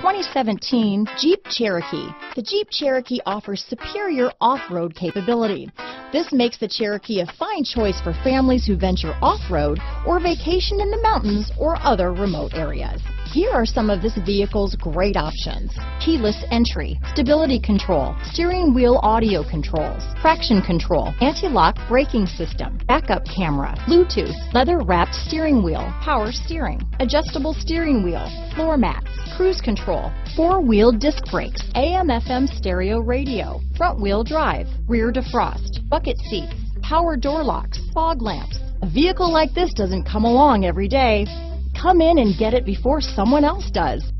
2017 Jeep Cherokee. The Jeep Cherokee offers superior off-road capability. This makes the Cherokee a fine choice for families who venture off-road or vacation in the mountains or other remote areas. Here are some of this vehicle's great options: keyless entry, stability control, steering wheel audio controls, traction control, anti-lock braking system, backup camera, Bluetooth, leather-wrapped steering wheel, power steering, adjustable steering wheel, floor mats, cruise control, four-wheel disc brakes, AM/FM stereo radio, front-wheel drive, rear defrost, bucket seats, power door locks, fog lamps. A vehicle like this doesn't come along every day. Come in and get it before someone else does.